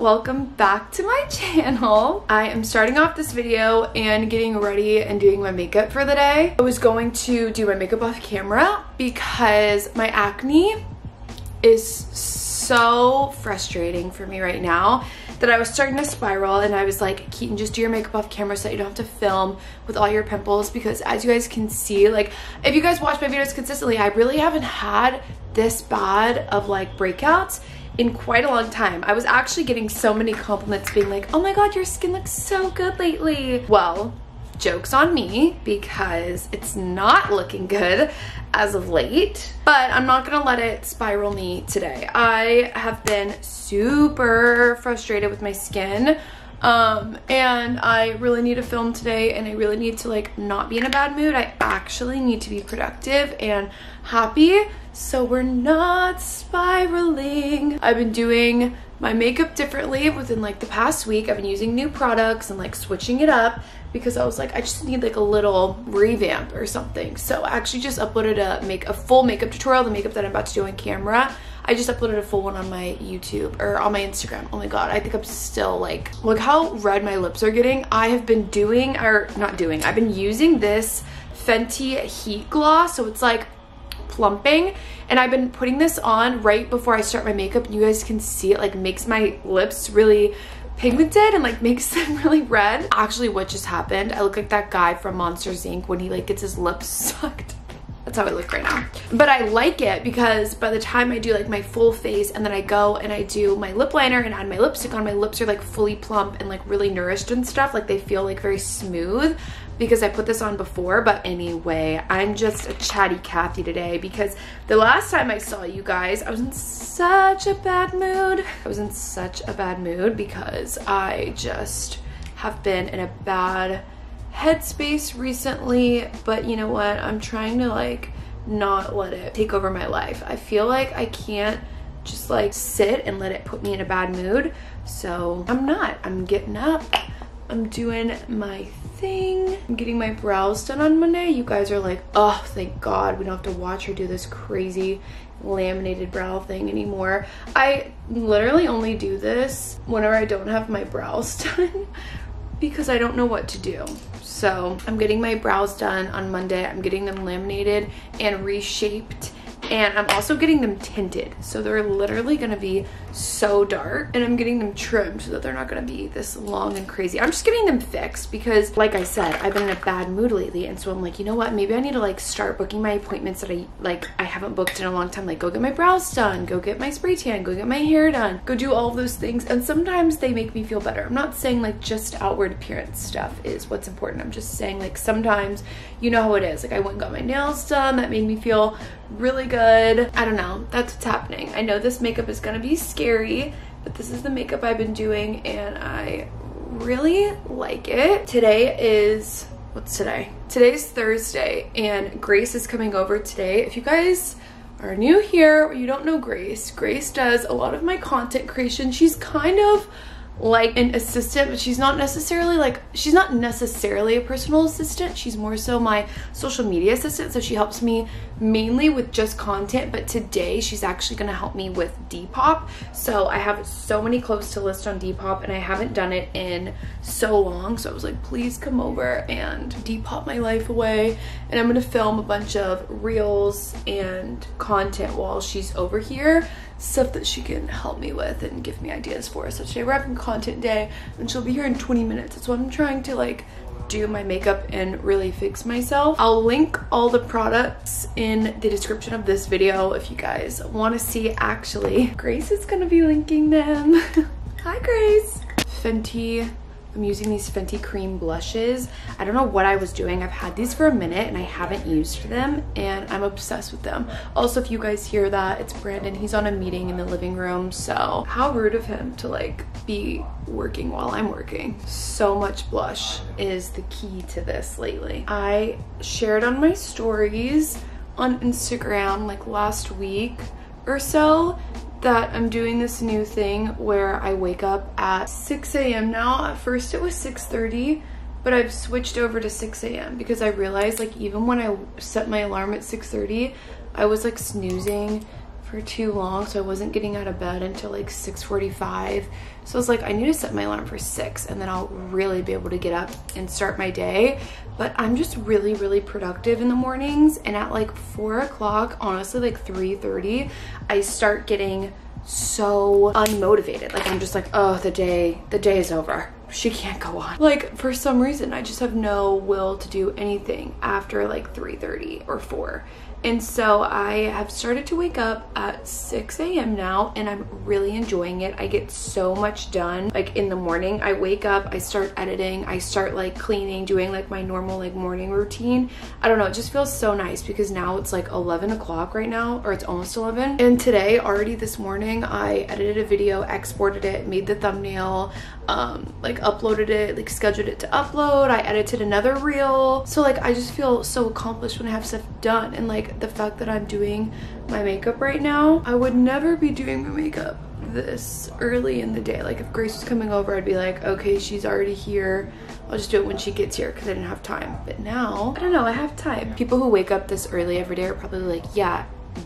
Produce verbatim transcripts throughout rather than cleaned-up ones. Welcome back to my channel. I am starting off this video and getting ready and doing my makeup for the day. I was going to do my makeup off camera because my acne is so frustrating for me right now that I was starting to spiral, and I was like, Keaton, just do your makeup off camera so that you don't have to film with all your pimples, because as you guys can see, like if you guys watch my videos consistently, I really haven't had this bad of like breakouts in quite a long time. I was actually getting so many compliments being like, oh my god, your skin looks so good lately. Well, joke's on me, because it's not looking good as of late, but I'm not gonna let it spiral me today. I have been super frustrated with my skin, um, and I really need to film today, and I really need to like not be in a bad mood. I actually need to be productive and happy, so we're not spiraling. I've been doing my makeup differently within like the past week. I've been using new products and like switching it up, because I was like, I just need like a little revamp or something. So I actually just uploaded a make a full makeup tutorial, the makeup that I'm about to do on camera. I just uploaded a full one on my YouTube or on my Instagram. Oh my god, I think I'm still like, look how red my lips are getting. I have been doing, or not doing, I've been using this Fenty Heat Gloss. So it's like plumping, and I've been putting this on right before I start my makeup, and you guys can see it like makes my lips really pigmented and like makes them really red. Actually, what just happened, I look like that guy from Monsters Incorporated when he like gets his lips sucked. That's how I look right now. But I like it because by the time I do like my full face and then I go and I do my lip liner and add my lipstick on, my lips are like fully plump and like really nourished and stuff. Like they feel like very smooth because I put this on before. But anyway, I'm just a chatty Cathy today, because the last time I saw you guys, I was in such a bad mood. I was in such a bad mood because I just have been in a bad headspace recently, but you know what, I'm trying to like not let it take over my life. I feel like I can't just like sit and let it put me in a bad mood, so I'm not. I'm getting up, I'm doing my thing, I'm getting my brows done on Monday. You guys are like, oh thank god we don't have to watch her do this crazy laminated brow thing anymore. I literally only do this whenever I don't have my brows done because I don't know what to do. So I'm getting my brows done on Monday. I'm getting them laminated and reshaped, and I'm also getting them tinted. So they're literally gonna be so dark, and I'm getting them trimmed so that they're not gonna be this long and crazy. I'm just getting them fixed because like I said, I've been in a bad mood lately. And so I'm like, you know what? Maybe I need to like start booking my appointments that I like I haven't booked in a long time. Like go get my brows done, go get my spray tan, go get my hair done, go do all of those things. And sometimes they make me feel better. I'm not saying like just outward appearance stuff is what's important. I'm just saying like sometimes you know how it is. Like I went and got my nails done. That made me feel really good. I don't know, that's what's happening. I know this makeup is gonna be scary, but this is the makeup I've been doing and I really like it. Today is, what's today? Today's Thursday, and Grace is coming over today. If you guys are new here or you don't know Grace, Grace does a lot of my content creation. She's kind of like an assistant, but she's not necessarily like, she's not necessarily a personal assistant. She's more so my social media assistant. So she helps me mainly with just content, but today she's actually gonna help me with Depop. So I have so many clothes to list on Depop, and I haven't done it in so long. So I was like, please come over and Depop my life away. And I'm gonna film a bunch of reels and content while she's over here, stuff that she can help me with and give me ideas for. So today we're having content day, and she'll be here in twenty minutes. That's what I'm trying to like do my makeup and really fix myself. I'll link all the products in the description of this video if you guys want to see. Actually, Grace is gonna be linking them. Hi Grace. Fenty, I'm using these Fenty cream blushes. I don't know what I was doing. I've had these for a minute and I haven't used them, and I'm obsessed with them. Also, if you guys hear that, it's Brandon. He's on a meeting in the living room, so how rude of him to like be working while I'm working. So much blush is the key to this lately. I shared on my stories on Instagram like last week or so that I'm doing this new thing where I wake up at six A M now. At first it was six thirty, but I've switched over to six A M because I realized like even when I set my alarm at six thirty, I was like snoozing for too long, so I wasn't getting out of bed until like six forty-five. So I was like, I need to set my alarm for six and then I'll really be able to get up and start my day. But I'm just really, really productive in the mornings, and at like four o'clock, honestly like three thirty, I start getting so unmotivated. Like I'm just like, oh, the day, the day is over. She can't go on. Like for some reason, I just have no will to do anything after like three thirty or four. And so I have started to wake up at six a m now, and I'm really enjoying it. I get so much done. Like in the morning, I wake up, I start editing, I start like cleaning, doing like my normal like morning routine. I don't know, it just feels so nice because now it's like eleven o'clock right now, or it's almost eleven. And today, already this morning, I edited a video, exported it, made the thumbnail, um, like uploaded it, like scheduled it to upload. I edited another reel. So like, I just feel so accomplished when I have stuff done. And like, the fact that I'm doing my makeup right now, I would never be doing my makeup this early in the day. Like if Grace was coming over, I'd be like, okay, she's already here, I'll just do it when she gets here because I didn't have time. But now, I don't know, I have time. People who wake up this early every day are probably like, yeah,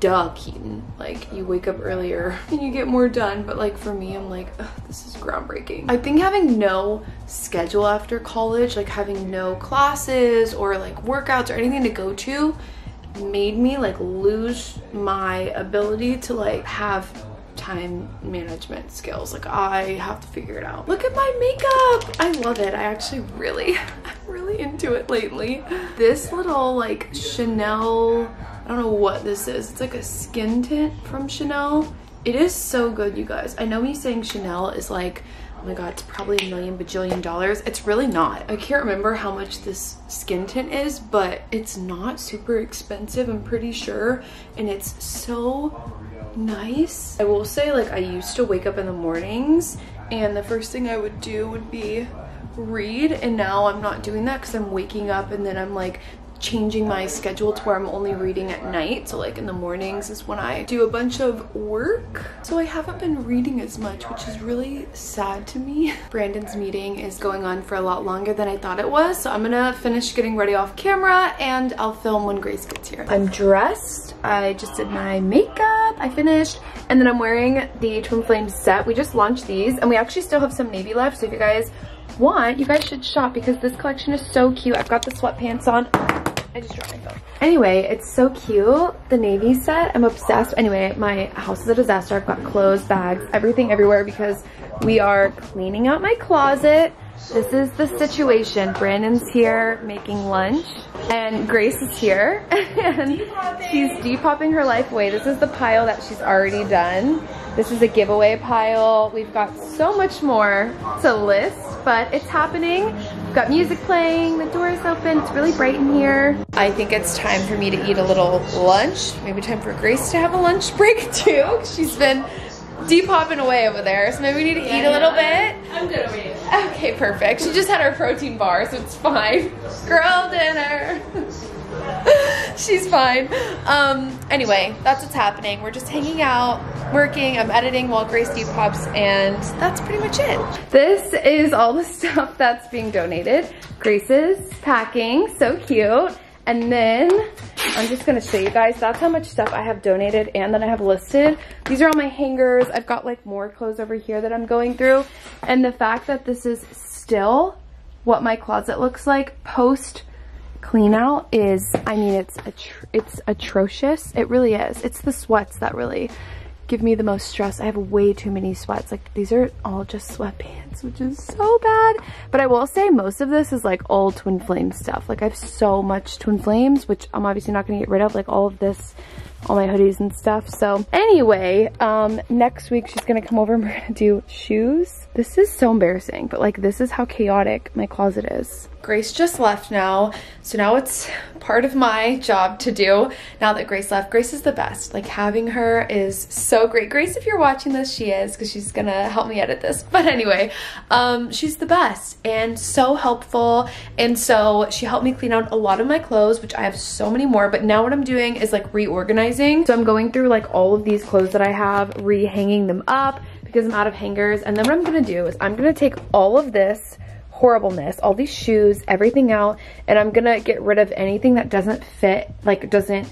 duh, Keaton, like you wake up earlier and you get more done. But like for me, I'm like, ugh, this is groundbreaking. I think having no schedule after college, like having no classes or like workouts or anything to go to, made me like lose my ability to like have time management skills. Like I have to figure it out. Look at my makeup. I love it. I actually really, I'm really into it lately. This little like Chanel, I don't know what this is. It's like a skin tint from Chanel. It is so good, you guys. I know me saying Chanel is like, oh my god, it's probably a million bajillion dollars. It's really not. I can't remember how much this skin tint is, but it's not super expensive, I'm pretty sure, and it's so nice. I will say, like, I used to wake up in the mornings and the first thing I would do would be read, and now I'm not doing that because I'm waking up and then I'm like changing my schedule to where I'm only reading at night. So like in the mornings is when I do a bunch of work. So I haven't been reading as much, which is really sad to me. Brandon's meeting is going on for a lot longer than I thought it was. So I'm gonna finish getting ready off camera and I'll film when Grace gets here. I'm dressed. I just did my makeup. I finished. And then I'm wearing the Twin Flames set. We just launched these and we actually still have some navy left. So if you guys want, you guys should shop because this collection is so cute. I've got the sweatpants on. I just dropped my phone. Anyway, it's so cute. The navy set, I'm obsessed. Anyway, my house is a disaster. I've got clothes, bags, everything everywhere because we are cleaning out my closet. This is the situation. Brandon's here making lunch and Grace is here and she's depopping her life away. This is the pile that she's already done. This is a giveaway pile. We've got so much more to list, but it's happening. Got music playing, the door is open, it's really bright in here. I think it's time for me to eat a little lunch. Maybe time for Grace to have a lunch break too. She's been depopping away over there, so maybe we need to yeah, eat a little yeah. bit. I'm good over here. Okay, perfect. She just had her protein bar, so it's fine. Girl dinner. She's fine. Um, anyway, that's what's happening. We're just hanging out, working. I'm editing while Grace depops, and that's pretty much it. This is all the stuff that's being donated. Grace is packing, so cute. And then I'm just gonna show you guys, that's how much stuff I have donated and that I have listed. These are all my hangers. I've got like more clothes over here that I'm going through. And the fact that this is still what my closet looks like post clean out is, I mean, it's atro it's atrocious. It really is. It's the sweats that really give me the most stress. I have way too many sweats. Like these are all just sweatpants, which is so bad. But I will say most of this is like all Twin Flames stuff. Like I have so much Twin Flames, which I'm obviously not gonna get rid of, like all of this, all my hoodies and stuff. So anyway, um, next week she's gonna come over and we're gonna do shoes. This is so embarrassing, but like this is how chaotic my closet is. Grace just left now, so now it's part of my job to do now that Grace left. Grace is the best. Like having her is so great. Grace, if you're watching this, she is, because she's gonna help me edit this. But anyway, um, she's the best and so helpful. And so she helped me clean out a lot of my clothes, which I have so many more. But now what I'm doing is like reorganizing. So I'm going through like all of these clothes that I have, rehanging them up because I'm out of hangers. And then what I'm gonna do is I'm gonna take all of this horribleness, all these shoes, everything out, and I'm gonna get rid of anything that doesn't fit, like doesn't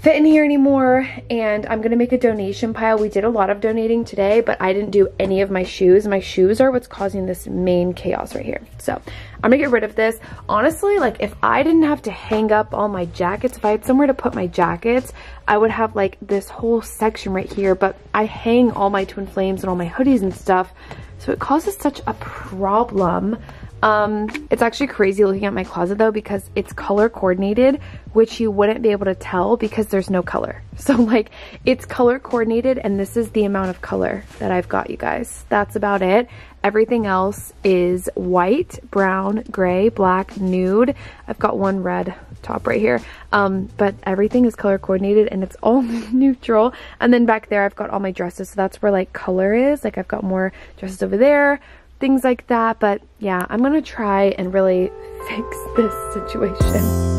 fit in here anymore, and I'm gonna make a donation pile. We did a lot of donating today, but I didn't do any of my shoes. My shoes are what's causing this main chaos right here. So I'm gonna get rid of this. Honestly, like if I didn't have to hang up all my jackets, if I had somewhere to put my jackets, I would have like this whole section right here, but I hang all my Twin Flames and all my hoodies and stuff, so it causes such a problem. Um, it's actually crazy looking at my closet though, because it's color coordinated, which you wouldn't be able to tell because there's no color. So like it's color coordinated, and this is the amount of color that I've got, you guys. That's about it. Everything else is white, brown, gray, black, nude. I've got one red top right here. Um, but everything is color coordinated and it's all neutral. And then back there, I've got all my dresses. So that's where like color is. Like I've got more dresses over there, things like that. But yeah, I'm gonna try and really fix this situation.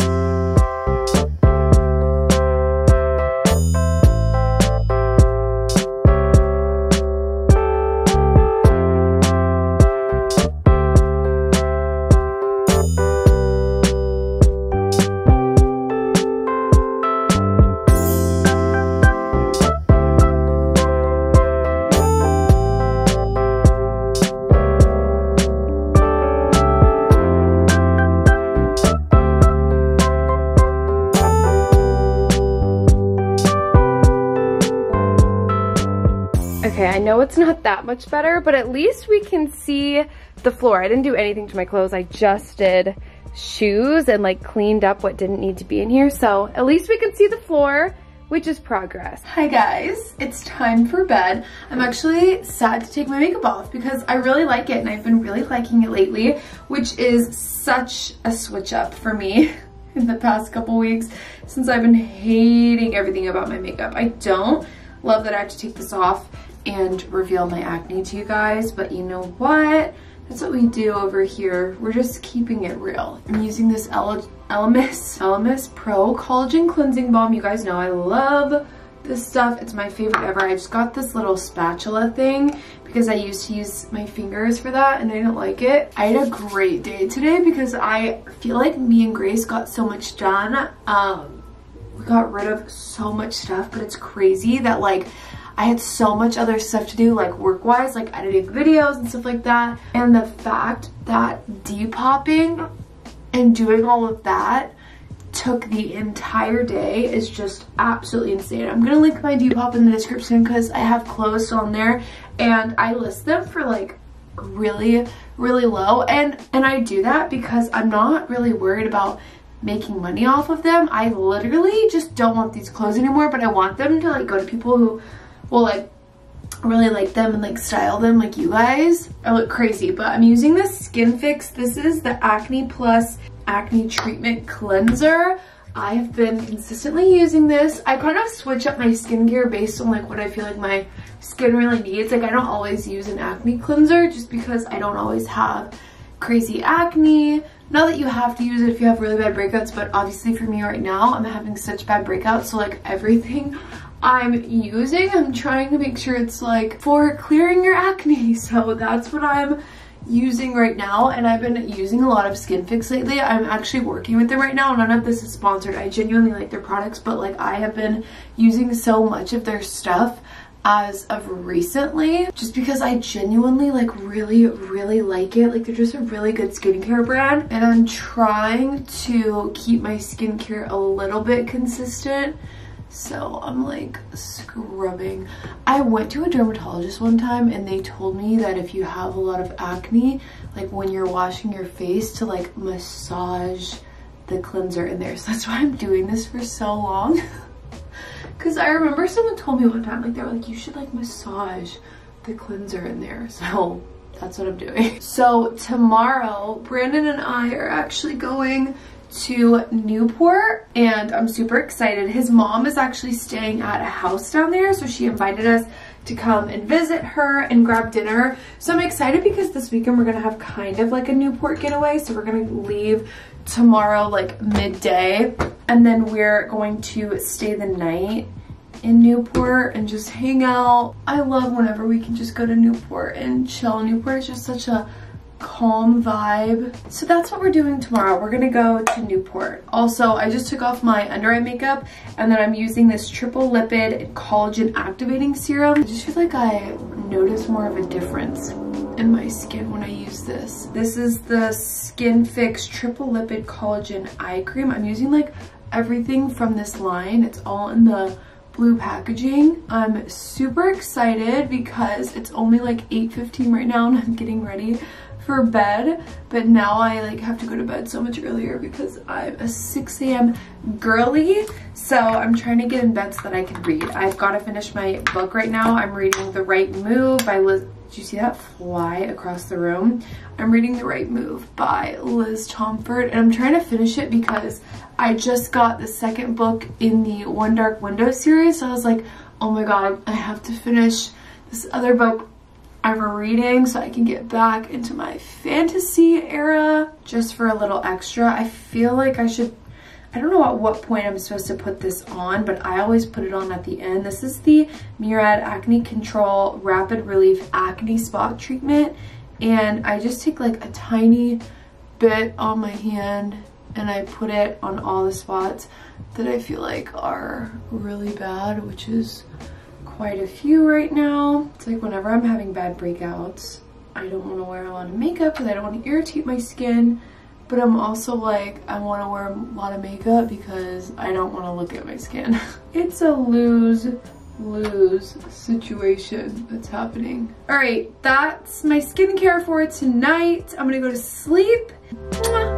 I know it's not that much better, but at least we can see the floor. I didn't do anything to my clothes. I just did shoes and like cleaned up what didn't need to be in here. So at least we can see the floor, which is progress. Hi guys, it's time for bed. I'm actually sad to take my makeup off because I really like it and I've been really liking it lately, which is such a switch up for me in the past couple weeks since I've been hating everything about my makeup. I don't love that I have to take this off and reveal my acne to you guys, but you know what? That's what we do over here. We're just keeping it real. I'm using this Ele Elemis, Elemis Pro Collagen Cleansing Balm. You guys know I love this stuff. It's my favorite ever. I just got this little spatula thing because I used to use my fingers for that and I didn't like it. I had a great day today because I feel like me and Grace got so much done. Um, we got rid of so much stuff, but it's crazy that like I had so much other stuff to do, like work-wise, like editing videos and stuff like that. And the fact that depopping and doing all of that took the entire day is just absolutely insane. I'm gonna link my Depop in the description because I have clothes on there and I list them for like really, really low. And, and I do that because I'm not really worried about making money off of them. I literally just don't want these clothes anymore, but I want them to like go to people who will like really like them and like style them like you guys. I look crazy, but I'm using this Skin Fix. This is the Acne Plus Acne Treatment Cleanser. I've been consistently using this. I kind of switch up my skincare based on like what I feel like my skin really needs. Like I don't always use an acne cleanser just because I don't always have crazy acne. Not that you have to use it if you have really bad breakouts, but obviously for me right now, I'm having such bad breakouts, so like everything I'm using, I'm trying to make sure it's like for clearing your acne. So that's what I'm using right now. And I've been using a lot of Skin Fix lately. I'm actually working with them right now. None of this is sponsored. I genuinely like their products, but like I have been using so much of their stuff as of recently, just because I genuinely like really, really like it. Like they're just a really good skincare brand, and I'm trying to keep my skincare a little bit consistent. So I'm like scrubbing. I went to a dermatologist one time and they told me that if you have a lot of acne, like when you're washing your face, to like massage the cleanser in there. So that's why I'm doing this for so long. Cause I remember someone told me one time, like they were like, you should like massage the cleanser in there. So that's what I'm doing. So tomorrow, Brandon and I are actually going to Newport and I'm super excited. His mom is actually staying at a house down there, so she invited us to come and visit her and grab dinner. So I'm excited because this weekend we're gonna have kind of like a Newport getaway. So we're gonna leave tomorrow like midday, and then we're going to stay the night in Newport and just hang out. I love whenever we can just go to Newport and chill. Newport is just such a calm vibe. So that's what we're doing tomorrow. We're gonna go to Newport. Also, I just took off my under eye makeup and then I'm using this triple lipid collagen activating serum. I just feel like I notice more of a difference in my skin when I use this. This is the Skin Fix triple lipid collagen eye cream. I'm using like everything from this line. It's all in the blue packaging. I'm super excited because it's only like eight fifteen right now and I'm getting ready for bed, but now I like have to go to bed so much earlier because I'm a six A M girly. So I'm trying to get in bed so that I can read. I've got to finish my book right now. I'm reading The Right Move by Liz. Did you see that fly across the room? I'm reading The Right Move by Liz Tomford, and I'm trying to finish it because I just got the second book in the One Dark Window series. So I was like, oh my God, I have to finish this other book I'm reading so I can get back into my fantasy era just for a little extra. I feel like I should, I don't know at what point I'm supposed to put this on, but I always put it on at the end. This is the Murad Acne Control Rapid Relief Acne Spot Treatment. And I just take like a tiny bit on my hand and I put it on all the spots that I feel like are really bad, which is quite a few right now. It's like whenever I'm having bad breakouts, I don't want to wear a lot of makeup because I don't want to irritate my skin. But I'm also like, I want to wear a lot of makeup because I don't want to look at my skin. It's a lose-lose situation that's happening. All right, that's my skincare for tonight. I'm going to go to sleep. Mwah.